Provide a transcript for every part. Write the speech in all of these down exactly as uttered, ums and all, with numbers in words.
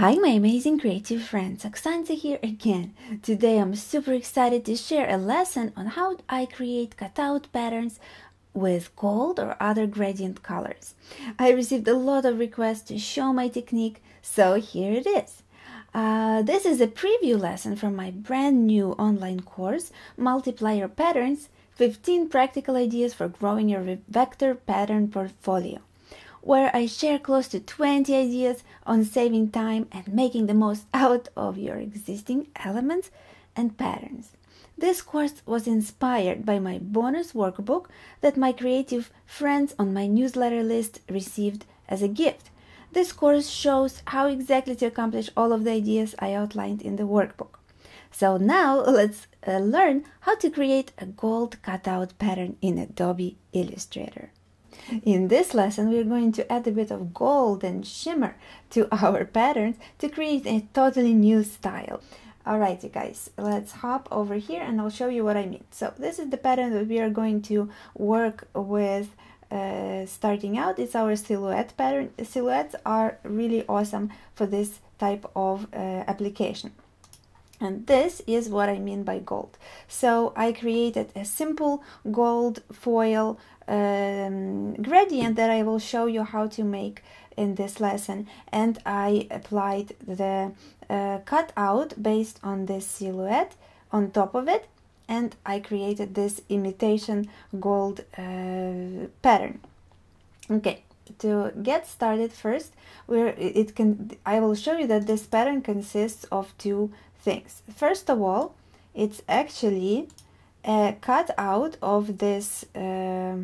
Hi my amazing creative friends, Oksancia here again. Today I'm super excited to share a lesson on how I create cutout patterns with gold or other gradient colors. I received a lot of requests to show my technique, so here it is. Uh, this is a preview lesson from my brand new online course, Multiply Your Patterns, fifteen Practical Ideas for Growing Your Vector Pattern Portfolio, where I share close to twenty ideas on saving time and making the most out of your existing elements and patterns. This course was inspired by my bonus workbook that my creative friends on my newsletter list received as a gift. This course shows how exactly to accomplish all of the ideas I outlined in the workbook. So now let's uh, learn how to create a gold cutout pattern in Adobe Illustrator. In this lesson, we're going to add a bit of gold and shimmer to our patterns to create a totally new style. Alright, you guys, let's hop over here and I'll show you what I mean. So this is the pattern that we are going to work with uh, starting out. It's our silhouette pattern. Silhouettes are really awesome for this type of uh, application. And this is what I mean by gold. So I created a simple gold foil um, gradient that I will show you how to make in this lesson. And I applied the uh, cutout based on this silhouette on top of it. And I created this imitation gold uh, pattern. Okay. To get started first, where it can, I will show you that this pattern consists of two things. First of all, it's actually a cutout of this uh,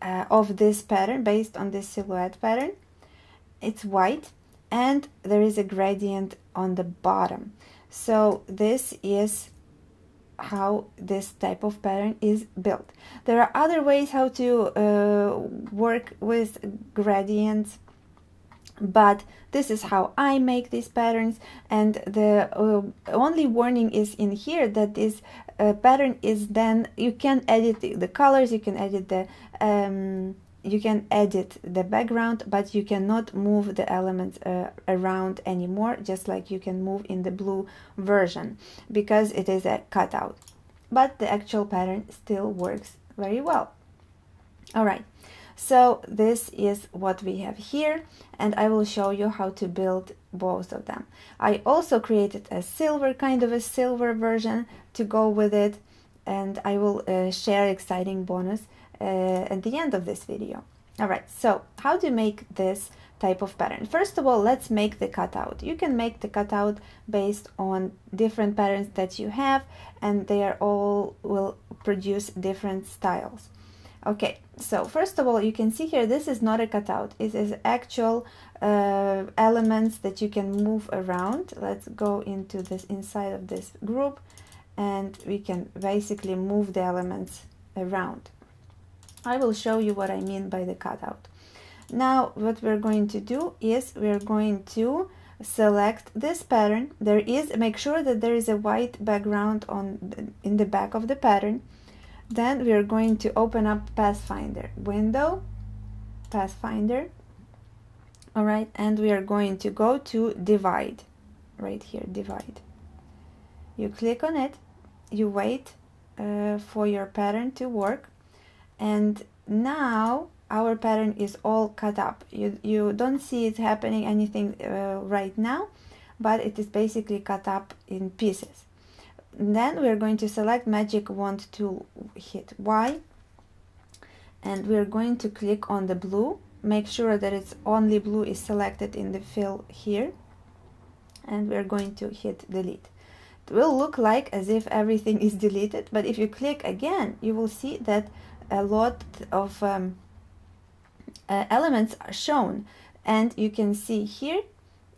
uh, of this pattern based on this silhouette pattern. It's white, and there is a gradient on the bottom. So this is how this type of pattern is built. There are other ways how to uh, work with gradients, but this is how I make these patterns, and the uh, only warning is in here that this uh, pattern is then, you can edit the colors, you can edit the um, you can edit the background, but you cannot move the elements uh, around anymore, just like you can move in the blue version, because it is a cutout. But the actual pattern still works very well. All right, so this is what we have here, and I will show you how to build both of them. I also created a silver, kind of a silver version to go with it, and I will uh, share exciting bonus Uh, at the end of this video. Alright, so how to make this type of pattern? First of all, let's make the cutout. You can make the cutout based on different patterns that you have, and they are all will produce different styles. Okay, so first of all, you can see here, this is not a cutout. It is actual uh, elements that you can move around. Let's go into this, inside of this group, and we can basically move the elements around. I will show you what I mean by the cutout. Now, what we're going to do is we're going to select this pattern. There is, make sure that there is a white background on the, in the back of the pattern. Then we're going to open up Pathfinder, Window, Pathfinder. All right, and we are going to go to Divide, right here, Divide. You click on it, you wait uh, for your pattern to work. And now our pattern is all cut up. You, you don't see it happening anything uh, right now, but it is basically cut up in pieces. And then we're going to select Magic Wand tool, hit Y, and we're going to click on the blue. Make sure that it's only blue is selected in the fill here, and we're going to hit Delete. It will look like as if everything is deleted, but if you click again, you will see that a lot of um, uh, elements are shown, and you can see here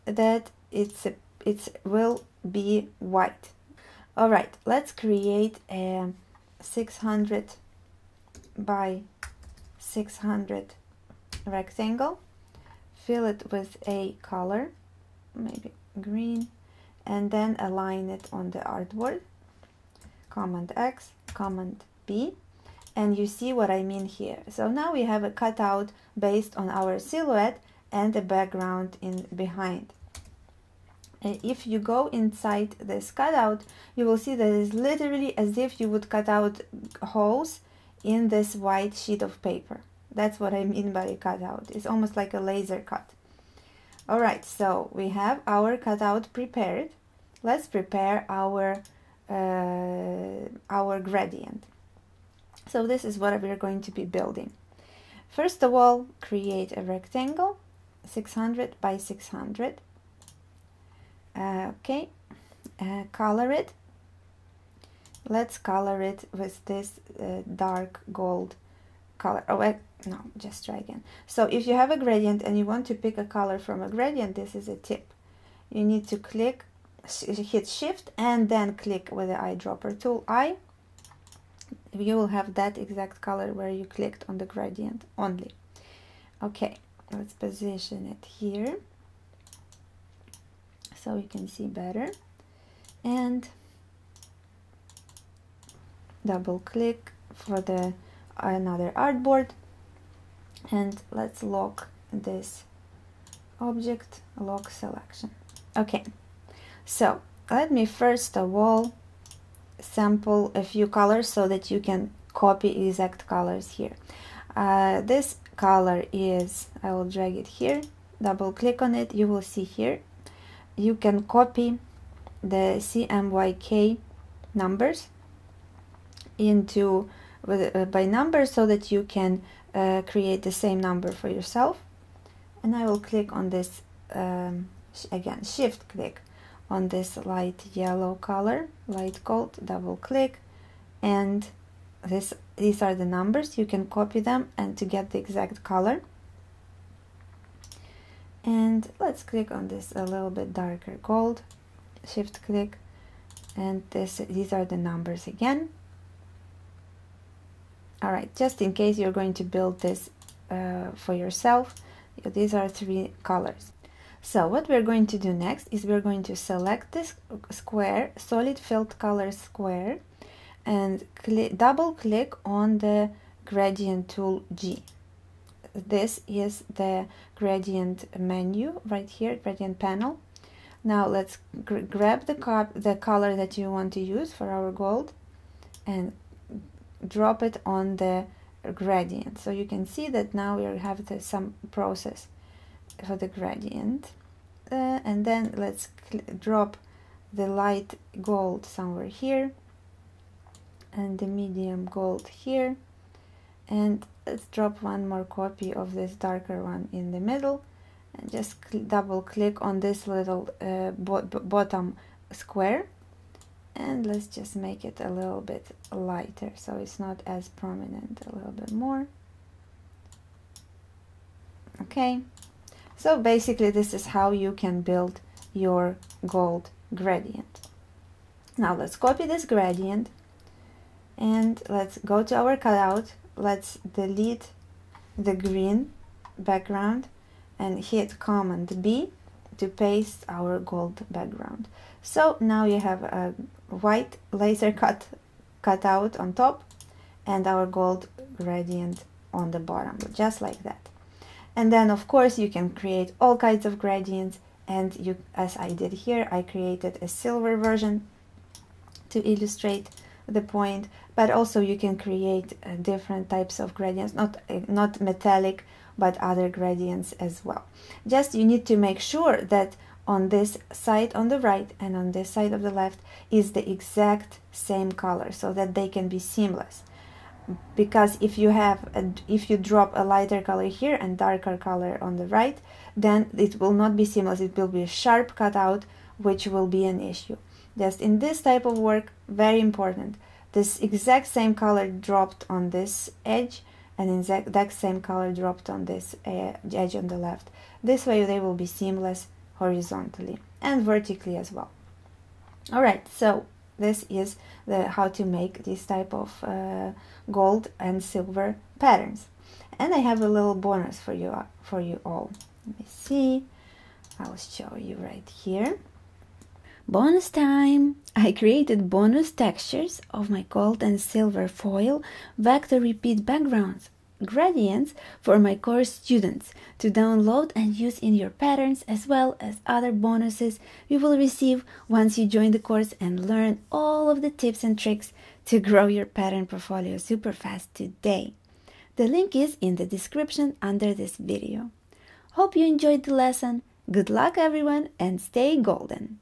that it's a, it's will be white. All right, let's create a six hundred by six hundred rectangle, fill it with a color, maybe green, and then align it on the artboard. Command X, Command B. And you see what I mean here. So now we have a cutout based on our silhouette and a background in behind. if you go inside this cutout, you will see that it's literally as if you would cut out holes in this white sheet of paper. That's what I mean by cutout. It's almost like a laser cut. All right, so we have our cutout prepared. Let's prepare our uh, our gradient. So this is what we're going to be building. First of all, create a rectangle, six hundred by six hundred. Uh, okay, uh, color it. Let's color it with this uh, dark gold color. Oh, wait, no, just try again. So if you have a gradient and you want to pick a color from a gradient, this is a tip. You need to click, hit shift, and then click with the eyedropper tool I. You will have that exact color where you clicked on the gradient only. Okay, let's position it here so you can see better. And double click for the another artboard, and let's lock this object, lock selection. Okay, so let me first of all sample a few colors so that you can copy exact colors here. Uh, this color is, I will drag it here, double click on it, you will see here you can copy the C M Y K numbers into with, uh, by number so that you can uh, create the same number for yourself. And I will click on this um, sh again, shift click on this light yellow color, light gold, double click, and this these are the numbers. You can copy them and to get the exact color. And let's click on this a little bit darker gold, shift click, and this these are the numbers again. All right, just in case you're going to build this uh, for yourself, these are three colors. So what we're going to do next is we're going to select this square, solid filled color square, and cl- double click on the gradient tool G. This is the gradient menu right here, gradient panel. Now let's gr- grab the, cop- the color that you want to use for our gold and drop it on the gradient. So you can see that now we have the, some process for the gradient, uh, and then let's drop the light gold somewhere here and the medium gold here, and let's drop one more copy of this darker one in the middle, and just cl double click on this little uh, bo bottom square, and let's just make it a little bit lighter so it's not as prominent, a little bit more. Okay, so basically this is how you can build your gold gradient. Now let's copy this gradient and let's go to our cutout. Let's delete the green background and hit Command B to paste our gold background. So now you have a white laser cut cutout on top and our gold gradient on the bottom, just like that. And then of course you can create all kinds of gradients, and you, as I did here, I created a silver version to illustrate the point, but also you can create uh, different types of gradients, not, uh, not metallic, but other gradients as well. Just you need to make sure that on this side on the right and on this side of the left is the exact same color so that they can be seamless. Because if you have a, if you drop a lighter color here and darker color on the right, then it will not be seamless. It will be a sharp cutout, which will be an issue. Just in this type of work, very important. This exact same color dropped on this edge and exact same color dropped on this uh, edge on the left. This way they will be seamless horizontally and vertically as well. All right, so this is the how to make this type of uh, gold and silver patterns. And I have a little bonus for you for you all. Let me see. I'll show you right here. Bonus time! I created bonus textures of my gold and silver foil vector repeat backgrounds. gradients for my course students to download and use in your patterns, as well as other bonuses you will receive once you join the course and learn all of the tips and tricks to grow your pattern portfolio super fast today. The link is in the description under this video. Hope you enjoyed the lesson. Good luck everyone and stay golden!